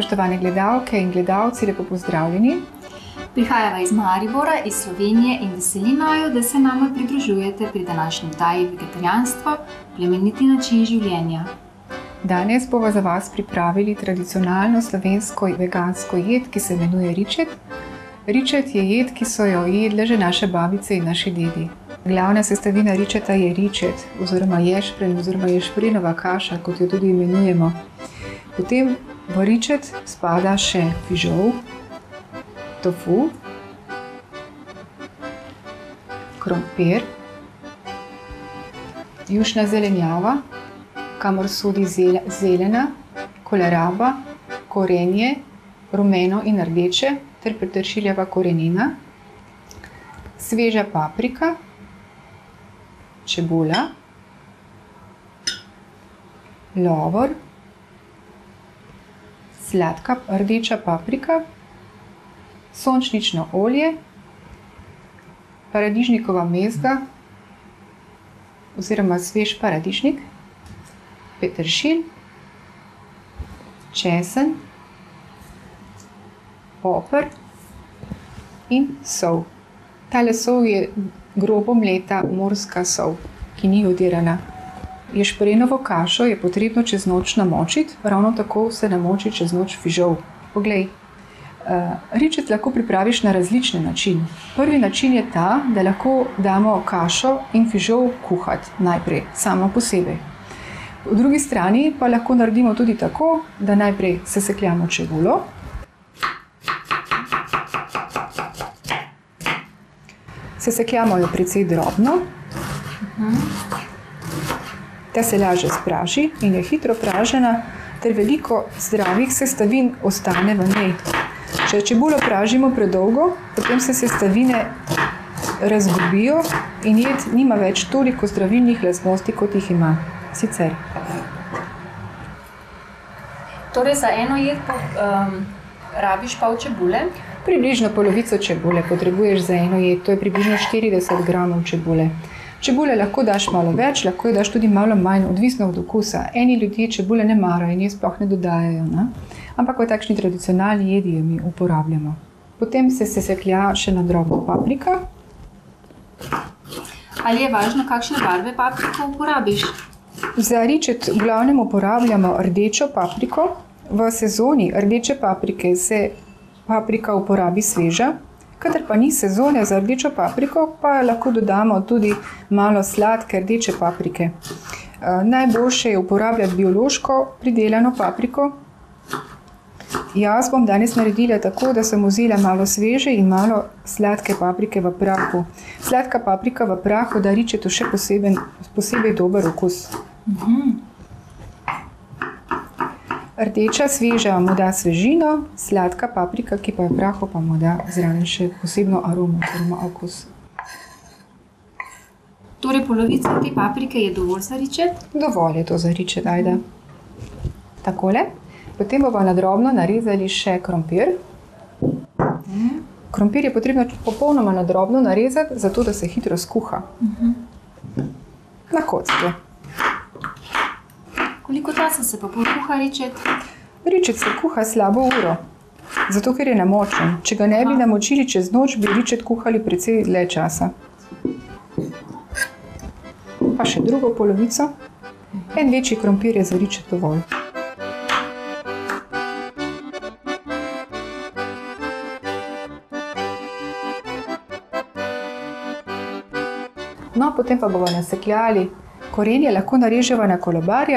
Spoštovane gledalke in gledalci, lepo pozdravljeni. Prihajava iz Maribora, iz Slovenije in veseli naju, da se nama pridružujete pri današnji oddaji Vegetarijanstvo, plemeniti način življenja. Danes bova za vas pripravili tradicionalno slovensko vegansko jed, ki se imenuje ričet. Ričet je jed, ki so jo jedle že naše babice in naši dedi. Glavna sestavina ričeta je ričet oziroma ješpren oziroma ješprenova kaša, kot jo tudi imenujemo. Potem v ričet spada še fižol, tofu, krompir, jušna zelenjava, kamor sodi zelena, koleraba, korenje, rumeno in rdeče ter peteršiljeva korenina, sveža paprika, čebula, lovor, sladka rdeča paprika, sončnično olje, paradižnikova mezga oziroma svež paradižnik, petršil, česen, popr in sol. Tale sol je grobo mleta morska sol, ki ni jodirana. Ješprenovo kašo je potrebno čez noč namočiti, ravno tako se namoči čez noč fižol. Poglej, ričet lahko pripraviš na različne načine. Prvi način je ta, da lahko damo kašo in fižol kuhati najprej, samo posebej. Po drugi strani pa lahko naredimo tudi tako, da najprej sesekljamo čebulo, sesekljamo jo precej drobno, ta se lažje spraži in je hitro pražena, ter veliko zdravih sestavin ostane v njej. Če čebulo pražimo predolgo, potem se sestavine razgubijo in jed nima več toliko zdravilnih lastnosti, kot jih ima sicer. Torej za eno jed rabiš pol čebule? Približno polovico čebule potrebuješ za eno jed, to je približno 40 gramov čebule. Čebule lahko daš malo več, lahko jo daš tudi malo manj, odvisno od okusa. Eni ljudje čebule ne marajo in je sploh ne dodajajo, ne? Ampak v takšni tradicionalni jedi jo mi uporabljamo. Potem se seseklja še na drobno paprika. Ali je važno, kakšne barve papriko uporabiš? Za ričet v glavnem uporabljamo rdečo papriko. V sezoni rdeče paprike se paprika uporabi sveža. Kadar pa ni sezone za rdečo papriko, pa lahko dodamo tudi malo sladke rdeče paprike. Najboljše je uporabljati biološko pridelano papriko. Jaz bom danes naredila tako, da sem vzela malo sveže in malo sladke paprike v prahu. Sladka paprika v prahu da ričetu še posebej dober okus. Rdeča sveža mu da svežino, sladka paprika, ki pa je v prahu, pa mu da zraven še posebno aromo, oziroma okus. Torej polovica te paprike je dovolj za ričet? Dovolj je to za ričet, ajde. Takole. Potem bomo na drobno narezali še krompir. Krompir je potrebno popolnoma na drobno narezati, zato da se hitro skuha. Na kocke. Koliko časa se pa kuha ričet? Ričet se kuha slabo uro, zato ker je namočen. Če ga ne bi namočili čez noč, bi ričet kuhali precej dlje časa. Pa še drugo polovico. En večji krompir je za ričet dovolj. No, potem pa bomo nasekljali. Korenje lahko nareževa na kolobarje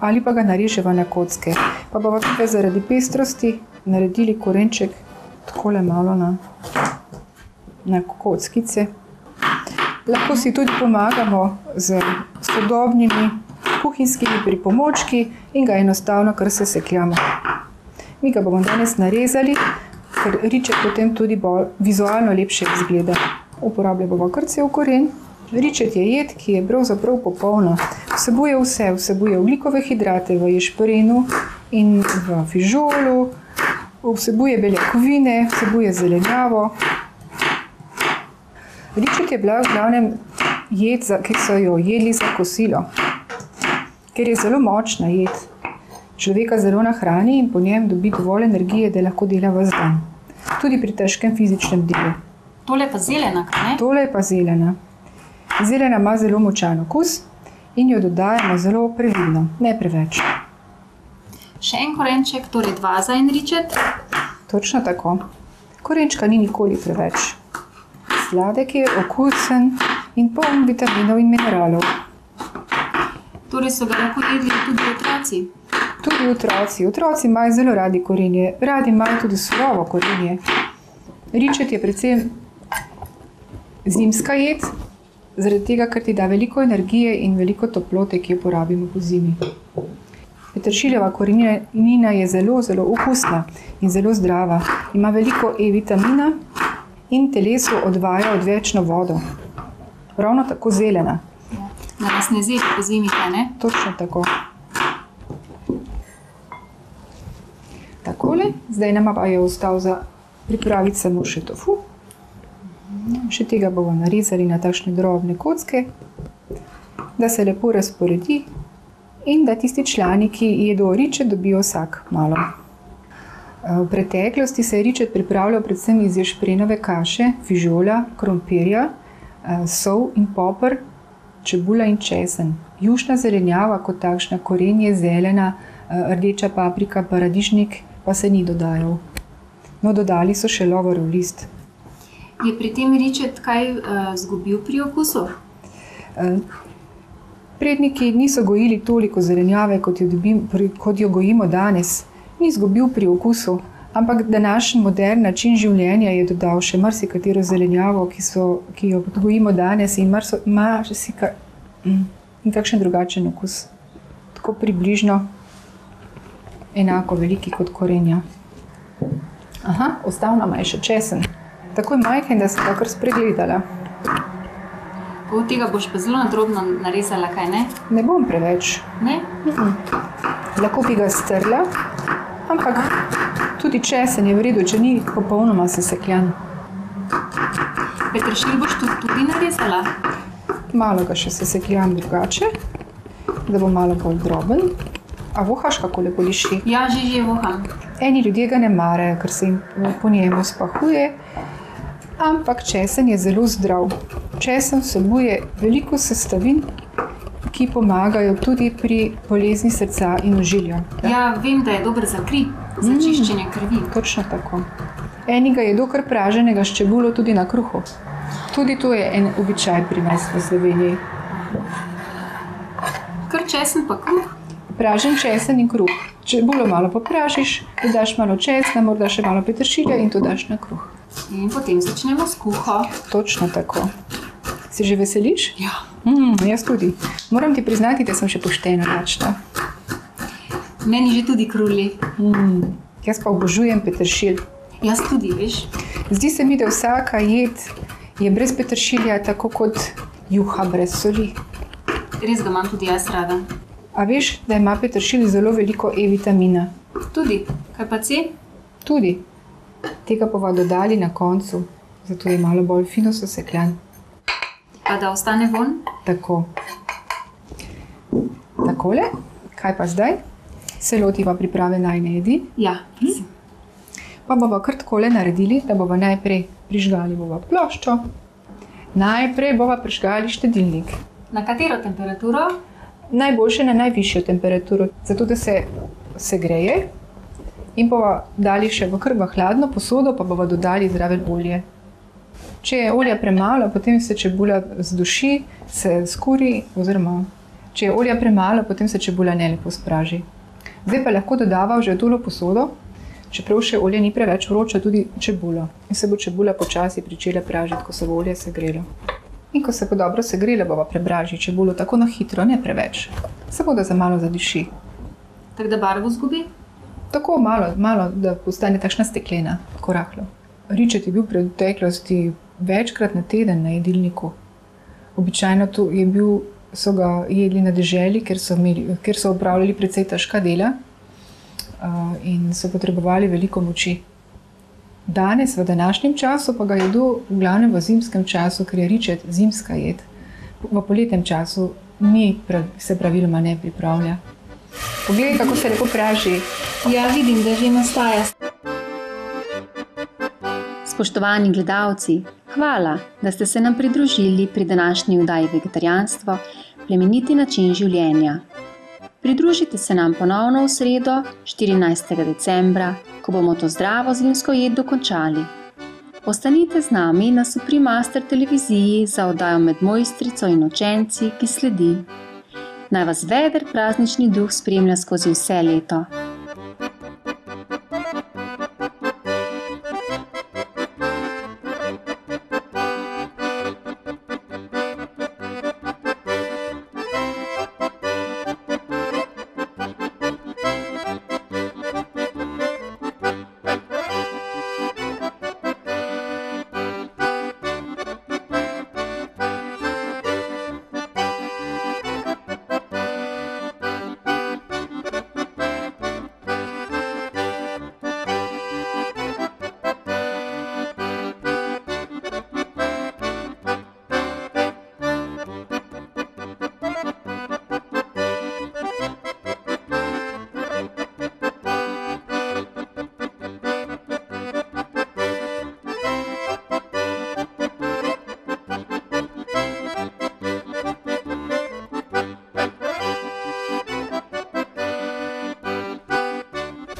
ali pa ga nareževa na kocke. Pa bomo tukaj zaradi pestrosti naredili korenček takole malo na kockice. Lahko si tudi pomagamo z sodobnimi kuhinjskimi pripomočki in ga enostavno kar sesekljamo. Mi ga bomo danes narezali, ker ričet potem tudi bolj vizualno lepše izgleda. Uporabljamo kar cel koren. Ričet je jed, ki je pravzaprav popolna. Vsebuje vse, vsebuje ogljikove hidrate v ješprenu in v fižolu, vsebuje beljakovine, vsebuje zelenjavo. Ričet je bila v glavnem jed, ki so jo jedli za kosilo, ker je zelo močna jed. človeka zelo nahrani in po njem dobi dovolj energije, da lahko dela ves dan. Tudi pri težkem fizičnem delu. Tole je pa zelena, ne? Tole je pa zelena. Zelena ima zelo močan okus in jo dodajamo zelo previdno, ne preveč. Še en korenček, torej dva za en ričet. Točno tako. Korenčka ni nikoli preveč. Sladek je, okusen in poln vitaminov in mineralov. Torej so ga lahko jedli tudi otroci? Tudi otroci. Otroci imajo zelo radi korenje. Radi imajo tudi surovo korenje. Ričet je predvsem zimska jed, zaradi tega, ker ti da veliko energije in veliko toplote, ki jo porabimo po zimi. Peteršiljeva korenina je zelo, zelo okusna in zelo zdrava. Ima veliko E vitamina in telesu odvaja odvečno vodo. Ravno tako zelena. Da nas ne zebe po zimi, ne? Točno tako. Takole, zdaj nama pa je ostal za pripraviti samo še tofu. Še tega bomo narezali na takšne drobne kocke, da se lepo razporedi in da tisti člani, ki jedo ričet, dobijo vsak malo. V preteklosti se je ričet pripravljal predvsem iz ješprenove kaše, fižola, krompirja, sol in popr, čebula in česen. Jušna zelenjava kot takšna, korenje, zelena, rdeča paprika, paradižnik pa se ni dodajal. No, dodali so še lovorov list. Je pri tem ričet kaj zgubil pri okusu? Predniki niso gojili toliko zelenjave, kot jo gojimo danes. Ni zgubil pri okusu, ampak današnji modern način življenja je dodal še marsikatero zelenjavo, ki jo gojimo danes in kakšen drugačen okus. Tako približno enako veliki kot korenja. Aha, ostal nam je še česen. Tako je majhen, da sem ga kar spregledala. Od tega boš pa zelo nadrobno narezala, kaj ne? Ne bom preveč. Ne? Lahko bi ga strla, ampak tudi česen je v redu, če ni popolnoma sesekljan. Petršil boš tudi narezala? Malo ga še sesekljam drugače, da bo malo bolj droben. A vohaš kako lepo liši? Ja, že voham. Eni ljudje ga ne marajo, ker se jim po njemu spahuje. Ampak česen je zelo zdrav. Česen vsebuje veliko sestavin, ki pomagajo tudi pri bolezni srca in ožilja. Ja, vem, da je dober za kri, za čiščenje krvi. Točno tako. Eni ga jedo kar praženega s čebulo tudi na kruhu. Tudi to je en običaj pri nas v Sloveniji. Kar česen pa kruh? Pražen česen in kruh. Čebulo malo popražiš, dodaš malo česna, morda še malo peteršilja in to daš na kruh. In potem začnemo s kuho. Točno tako. Se že veseliš? Ja. Jaz tudi. Moram ti priznati, da sem še pošteno lačna. Meni že tudi kruli. Jaz pa obožujem peteršilj. Jaz tudi, veš. Zdi se mi, da vsaka jed je brez peteršilja tako kot juha brez soli. Res ga imam tudi jaz rada. A veš, da ima peteršilj zelo veliko E vitamina? Tudi. Kaj pa C? Tudi. Tega pa dodali na koncu, zato je malo bolj fino sesekljan. Pa da ostane vonj? Tako. Takole, kaj pa zdaj? Se lotiva priprave najine jedi? Ja. Pa bova kar takole naredili, da bova najprej prižgali ploščo. Najprej bova prižgali štedilnik. Na katero temperaturo? Najboljše na najvišjo temperaturo, zato da se segreje. In bova dali še v krba hladno posodo, pa bova dodali zraven olje. Če je olja premalo, potem se čebula zduši, se skuri, oziroma če je olja premalo, potem se čebula ne lepo spraži. Zdaj pa lahko dodava že v tole posodo, čeprav še olje ni preveč vroča, tudi čebulo. In se bo čebula počasi pričela pražiti, ko se bo olje segrelo. In ko se bo dobro segrela, bova prepražila čebulo tako na hitro, ne preveč. Samo da za malo zadiši. Tako da barvo zgubi? Tako malo, da postane takšna steklena, tako rahlo. Ričet je bil v preteklosti večkrat na teden na jedilniku. Običajno so ga jedli na deželi, ker so opravljali precej težka dela in so potrebovali veliko moči. Danes, v današnjem času, pa ga jedo v glavnem v zimskem času, ker je ričet zimska jed. V poletnem času se praviloma ne pripravlja. Poglej, kako se lepo praži. Ja, vidim, da že nastaja. Spoštovani gledalci, hvala, da ste se nam pridružili pri današnji oddaji Vegetarijanstvo, plemeniti način življenja. Pridružite se nam ponovno v sredo, 14. decembra, ko bomo to zdravo zimsko jed dokončali. Ostanite z nami na Supreme Master Televiziji za oddajo Med mojstrico in učenci, ki sledi. Naj vas veder praznični duh spremlja skozi vse leto.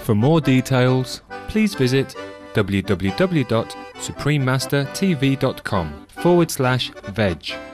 For more details, please visit www.suprememastertv.com/veg.